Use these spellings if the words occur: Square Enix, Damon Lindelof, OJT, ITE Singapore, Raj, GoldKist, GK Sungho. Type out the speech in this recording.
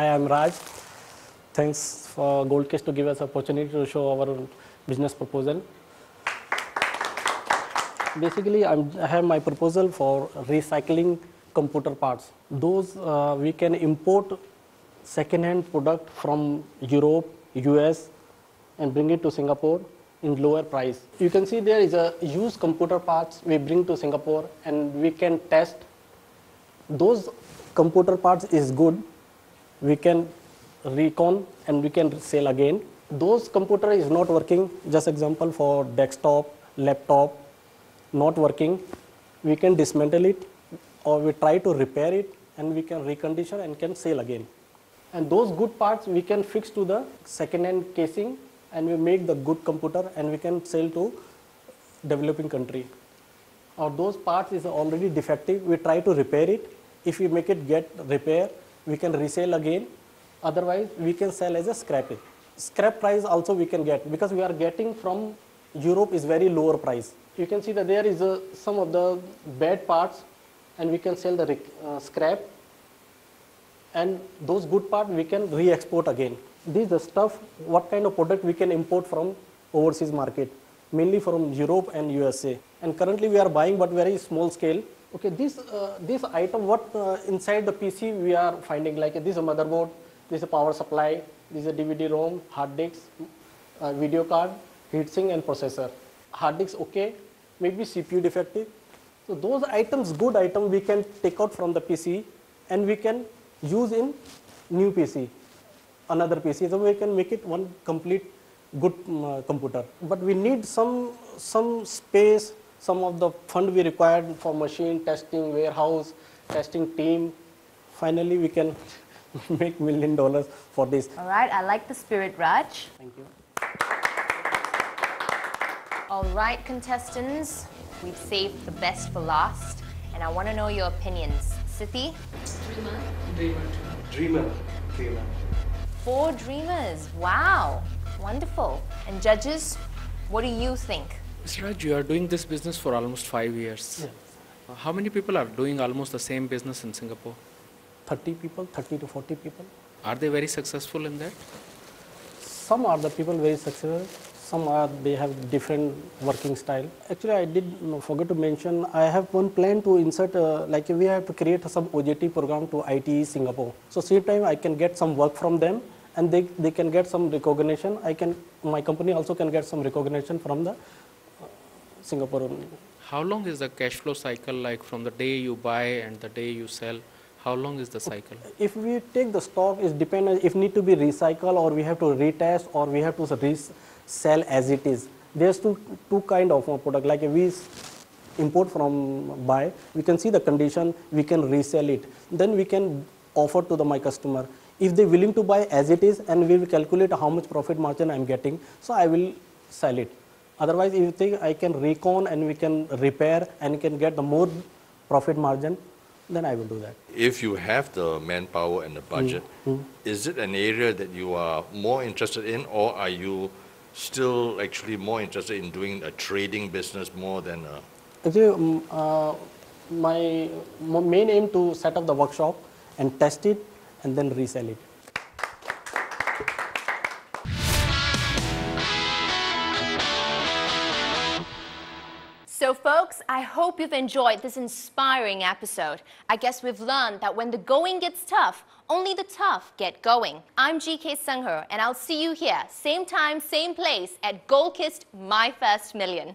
I am Raj. Thanks for GoldKist to give us opportunity to show our business proposal. Basically, I have my proposal for recycling computer parts. Those we can import second-hand product from Europe, US, and bring it to Singapore in lower price. You can see there is a used computer parts we bring to Singapore and we can test. Those computer parts is good, we can recon and we can sell again. Those computer is not working, just example for desktop, laptop, not working, we can dismantle it or we try to repair it and we can recondition and can sell again. And those good parts we can fix to the second-hand casing and we make the good computer and we can sell to developing country. Or those parts is already defective, we try to repair it. If we make it get repair, we can resell again. Otherwise, we can sell as a scrap. Scrap price also we can get because we are getting from Europe is very lower price. You can see that there is some of the bad parts and we can sell the scrap. And those good parts we can re-export again. These are stuff, what kind of product we can import from overseas market, mainly from Europe and USA. And currently we are buying but very small scale. Okay, this item, what inside the PC we are finding, like this is a motherboard, this is a power supply, this is a DVD-ROM, hard disks, video card, heatsink and processor. Hard disks okay, maybe CPU defective. So those items, good item, we can take out from the PC and we can use in new PC, another PC, so we can make it one complete good computer. But we need some space, some of the fund we required for machine, testing, warehouse, testing team. Finally, we can make $1 million for this. All right, I like the spirit, Raj. Thank you. All right, contestants, we've saved the best for last, and I want to know your opinions. Siddhi? Dreamer. Dreamer. Dreamer. Dreamer. 4 dreamers. Wow. Wonderful. And judges, what do you think? Mr. Raj, you are doing this business for almost 5 years. Yes. How many people are doing almost the same business in Singapore? 30 people, 30 to 40 people. Are they very successful in that? Some are the people very successful. Some are, they have different working style. Actually, I did forget to mention, I have one plan to insert, like we have to create some OJT program to ITE Singapore. So same time I can get some work from them and they can get some recognition. My company also can get some recognition from the Singapore. How long is the cash flow cycle like from the day you buy and the day you sell? How long is the cycle? If we take the stock, it depends on if need to be recycled or we have to retest or we have to resell as it is. There's two kind of product, like we import from buy, we can see the condition, we can resell it. Then we can offer to my customer. If they're willing to buy as it is and we will calculate how much profit margin I'm getting, so I will sell it. Otherwise, if you think I can recon and we can repair and can get the more profit margin, then I will do that. If you have the manpower and the budget, is it an area that you are more interested in, or are you still actually more interested in doing a trading business more than a... Actually, my main aim to set up the workshop and test it and then resell it. So folks, I hope you've enjoyed this inspiring episode. I guess we've learned that when the going gets tough, only the tough get going. I'm GK Sungho, and I'll see you here, same time, same place at GoldKist My First Million.